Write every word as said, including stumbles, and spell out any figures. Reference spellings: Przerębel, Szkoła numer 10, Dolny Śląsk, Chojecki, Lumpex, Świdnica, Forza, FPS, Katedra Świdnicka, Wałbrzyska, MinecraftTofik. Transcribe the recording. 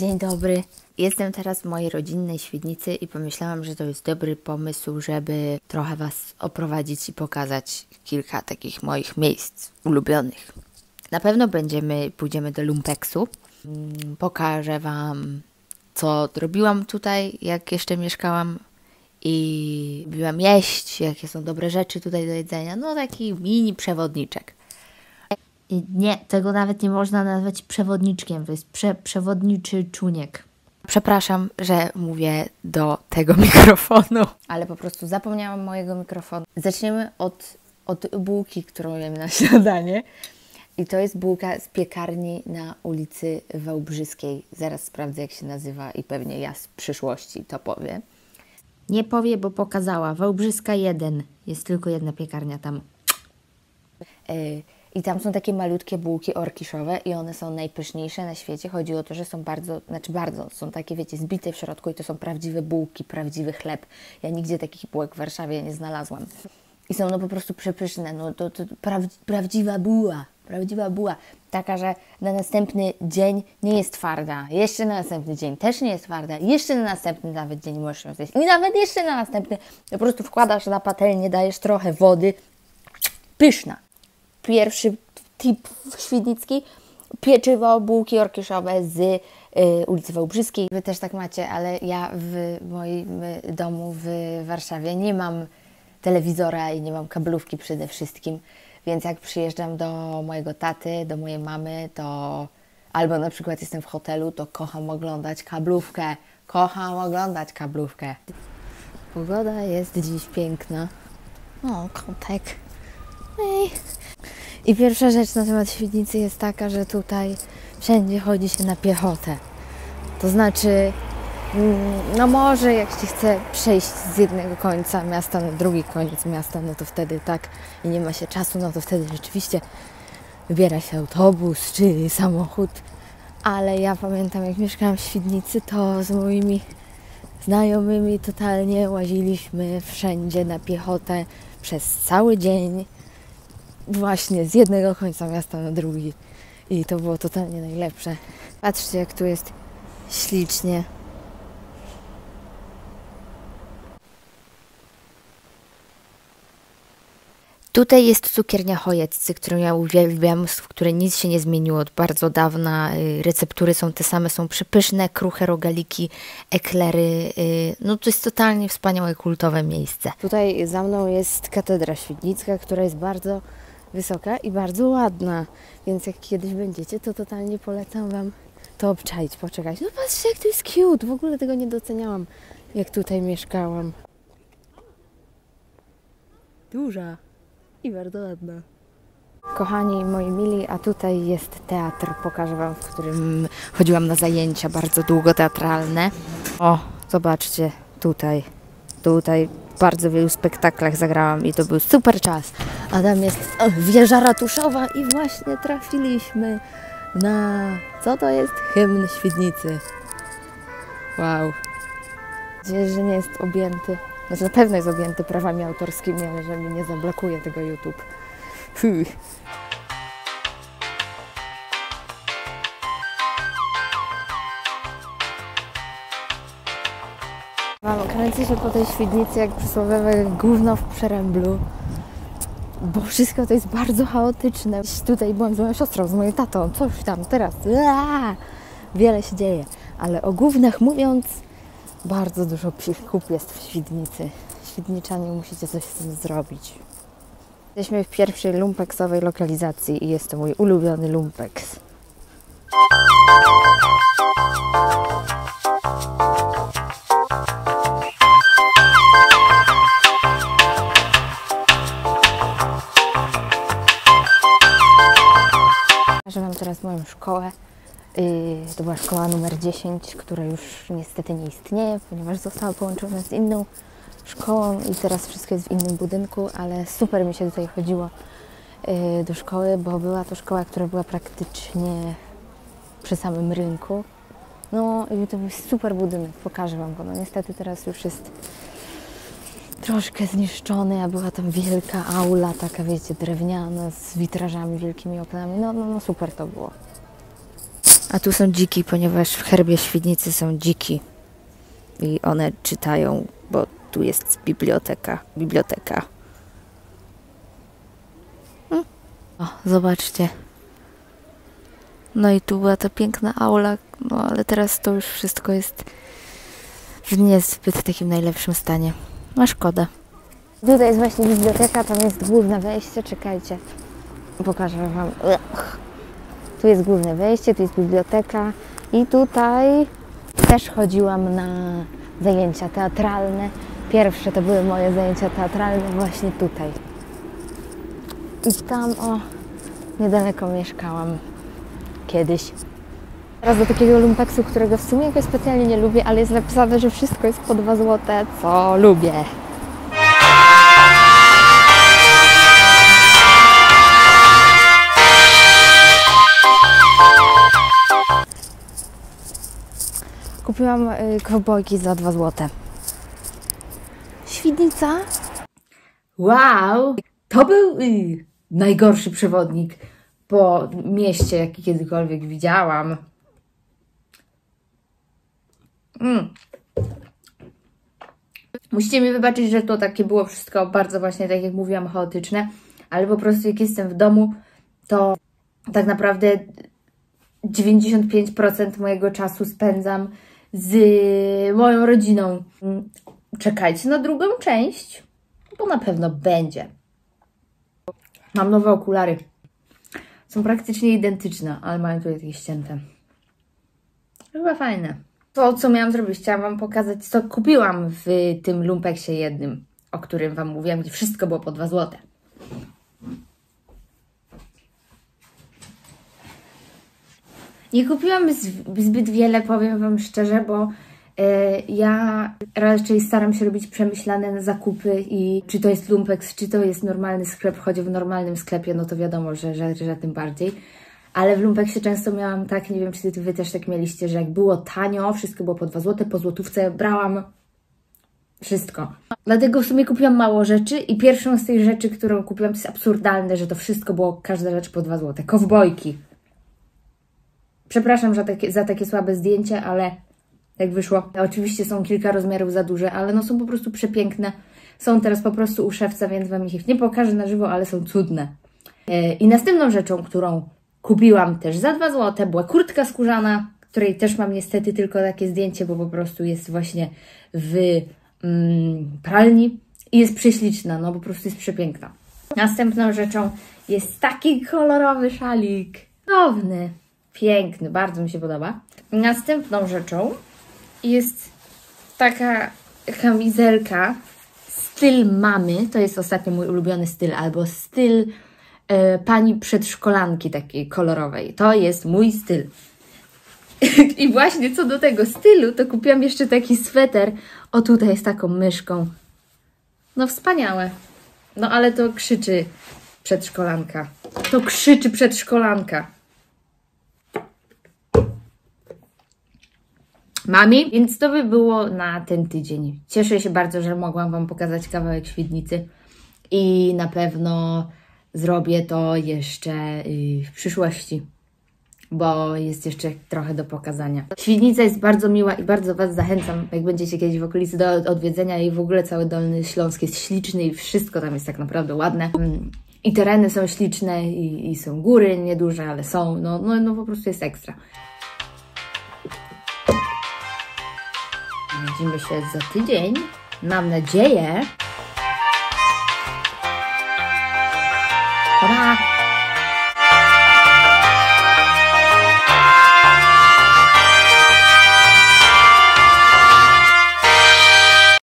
Dzień dobry. Jestem teraz w mojej rodzinnej Świdnicy i pomyślałam, że to jest dobry pomysł, żeby trochę Was oprowadzić i pokazać kilka takich moich miejsc ulubionych. Na pewno będziemy, pójdziemy do Lumpexu. Pokażę Wam, co robiłam tutaj, jak jeszcze mieszkałam i lubiłam jeść, jakie są dobre rzeczy tutaj do jedzenia. No taki mini przewodniczek. Nie, tego nawet nie można nazwać przewodniczkiem, to jest prze, przewodniczy czuniek. Przepraszam, że mówię do tego mikrofonu, ale po prostu zapomniałam mojego mikrofonu. Zaczniemy od, od bułki, którą jem na śniadanie. I to jest bułka z piekarni na ulicy Wałbrzyskiej. Zaraz sprawdzę, jak się nazywa i pewnie ja z przyszłości to powiem. Nie powie, bo pokazała. Wałbrzyska jeden. Jest tylko jedna piekarnia tam. Y I tam są takie malutkie bułki orkiszowe i one są najpyszniejsze na świecie. Chodzi o to, że są bardzo, znaczy bardzo, są takie, wiecie, zbite w środku i to są prawdziwe bułki, prawdziwy chleb. Ja nigdzie takich bułek w Warszawie nie znalazłam. I są no po prostu przepyszne, no to, to pra, prawdziwa buła, prawdziwa buła. Taka, że na następny dzień nie jest twarda, jeszcze na następny dzień też nie jest twarda, jeszcze na następny nawet dzień możesz ją zjeść. I nawet jeszcze na następny, po prostu wkładasz na patelnię, dajesz trochę wody, pyszna. Pierwszy tip świdnicki, pieczywo, bułki orkiszowe z y, ulicy Wałbrzyskiej. Wy też tak macie, ale ja w moim domu w Warszawie nie mam telewizora i nie mam kablówki przede wszystkim, więc jak przyjeżdżam do mojego taty, do mojej mamy, to albo na przykład jestem w hotelu, to kocham oglądać kablówkę, kocham oglądać kablówkę. Pogoda jest dziś piękna. O, kątek. Ej. I pierwsza rzecz na temat Świdnicy jest taka, że tutaj wszędzie chodzi się na piechotę. To znaczy, no może jak się chce przejść z jednego końca miasta na drugi koniec miasta, no to wtedy tak i nie ma się czasu, no to wtedy rzeczywiście wybiera się autobus czy samochód. Ale ja pamiętam, jak mieszkałam w Świdnicy, to z moimi znajomymi totalnie łaziliśmy wszędzie na piechotę przez cały dzień. Właśnie z jednego końca miasta na drugi i to było totalnie najlepsze. Patrzcie, jak tu jest ślicznie. Tutaj jest cukiernia Chojeccy, którą ja uwielbiam, w której nic się nie zmieniło od bardzo dawna. Receptury są te same, są przepyszne, kruche rogaliki, eklery. No to jest totalnie wspaniałe, kultowe miejsce. Tutaj za mną jest Katedra Świdnicka, która jest bardzo wysoka i bardzo ładna, więc jak kiedyś będziecie, to totalnie polecam Wam to obczaić, poczekać. No patrzcie, jak to jest cute, w ogóle tego nie doceniałam, jak tutaj mieszkałam. Duża i bardzo ładna. Kochani moi mili, a tutaj jest teatr, pokażę Wam, w którym chodziłam na zajęcia bardzo długo teatralne. O, zobaczcie, tutaj, tutaj w bardzo wielu spektaklach zagrałam i to był super czas. A tam jest wieża ratuszowa i właśnie trafiliśmy na, co to jest? Hymn Świdnicy. Wow. Mam nadzieję, że nie jest objęty, znaczy na pewno jest objęty prawami autorskimi, ale że mi nie zablokuje tego YouTube. Fuh. Mam kręcę się po tej Świdnicy jak przysłowiowe gówno w Przeręblu, bo wszystko to jest bardzo chaotyczne. Tutaj byłam z moją siostrą, z moją tatą, coś tam, teraz, aaa, wiele się dzieje. Ale o gównach mówiąc, bardzo dużo psich kup jest w Świdnicy. Świdniczanie, musicie coś z tym zrobić. Jesteśmy w pierwszej lumpeksowej lokalizacji i jest to mój ulubiony lumpeks. Pokażę Wam teraz moją szkołę. To była szkoła numer dziesięć, która już niestety nie istnieje, ponieważ została połączona z inną szkołą i teraz wszystko jest w innym budynku, ale super mi się tutaj chodziło do szkoły, bo była to szkoła, która była praktycznie przy samym rynku. No i to był super budynek, pokażę Wam go. No niestety teraz już jest troszkę zniszczony, a była tam wielka aula, taka wiecie, drewniana, z witrażami, wielkimi oknami. No, no, no super to było. A tu są dziki, ponieważ w herbie Świdnicy są dziki. I one czytają, bo tu jest biblioteka. Biblioteka. Hmm. O, zobaczcie. No i tu była ta piękna aula, no ale teraz to już wszystko jest w niezbyt takim najlepszym stanie. No szkoda. Tutaj jest właśnie biblioteka, tam jest główne wejście, czekajcie. Pokażę wam. Tu jest główne wejście, tu jest biblioteka i tutaj też chodziłam na zajęcia teatralne. Pierwsze to były moje zajęcia teatralne właśnie tutaj. I tam, o, niedaleko mieszkałam kiedyś. Teraz do takiego lumpeksu, którego w sumie jakoś specjalnie nie lubię, ale jest napisane, że wszystko jest po dwa złote, co lubię. Kupiłam kowbojki za dwa złote. Świdnica? Wow! To był y, najgorszy przewodnik po mieście, jaki kiedykolwiek widziałam. Mm. Musicie mi wybaczyć, że to takie było wszystko bardzo właśnie, tak jak mówiłam, chaotyczne, ale po prostu jak jestem w domu, to tak naprawdę dziewięćdziesiąt pięć procent mojego czasu spędzam z moją rodziną. Czekajcie na drugą część, bo na pewno będzie. Mam nowe okulary. Są praktycznie identyczne, ale mają tutaj takie ścięte. Chyba fajne. To, co miałam zrobić, chciałam wam pokazać, co kupiłam w tym lumpeksie jednym, o którym wam mówiłam, gdzie wszystko było po dwa złote. Nie kupiłam zbyt wiele, powiem wam szczerze, bo y, ja raczej staram się robić przemyślane zakupy i czy to jest lumpeks, czy to jest normalny sklep, choć w normalnym sklepie, no to wiadomo, że, że, że tym bardziej. Ale w lumpeksie często miałam tak, nie wiem, czy wy też tak mieliście, że jak było tanio, wszystko było po dwa złote, po złotówce brałam wszystko. Dlatego w sumie kupiłam mało rzeczy i pierwszą z tych rzeczy, którą kupiłam, to jest absurdalne, że to wszystko było, każda rzecz po dwa złote. Kowbojki. Przepraszam za takie, za takie słabe zdjęcie, ale jak wyszło. Oczywiście są kilka rozmiarów za duże, ale no są po prostu przepiękne. Są teraz po prostu u szewca, więc wam ich nie pokażę na żywo, ale są cudne. Yy, I następną rzeczą, którą kupiłam też za dwa złote, była kurtka skórzana, której też mam niestety tylko takie zdjęcie, bo po prostu jest właśnie w mm, pralni i jest prześliczna, no po prostu jest przepiękna. Następną rzeczą jest taki kolorowy szalik. Cudowny. Piękny, bardzo mi się podoba. Następną rzeczą jest taka kamizelka styl mamy. To jest ostatnio mój ulubiony styl, albo styl e, pani przedszkolanki takiej kolorowej. To jest mój styl. I właśnie co do tego stylu, to kupiłam jeszcze taki sweter. O, tutaj z taką myszką. No wspaniałe. No ale to krzyczy przedszkolanka. To krzyczy przedszkolanka. Mami, więc to by było na ten tydzień. Cieszę się bardzo, że mogłam wam pokazać kawałek Świdnicy i na pewno zrobię to jeszcze w przyszłości, bo jest jeszcze trochę do pokazania. Świdnica jest bardzo miła i bardzo was zachęcam, jak będziecie kiedyś w okolicy, do odwiedzenia i w ogóle cały Dolny Śląsk jest śliczny i wszystko tam jest tak naprawdę ładne. I tereny są śliczne i, i są góry, nieduże, ale są, no, no, no po prostu jest ekstra. Widzimy się za tydzień, mam nadzieję. Pa!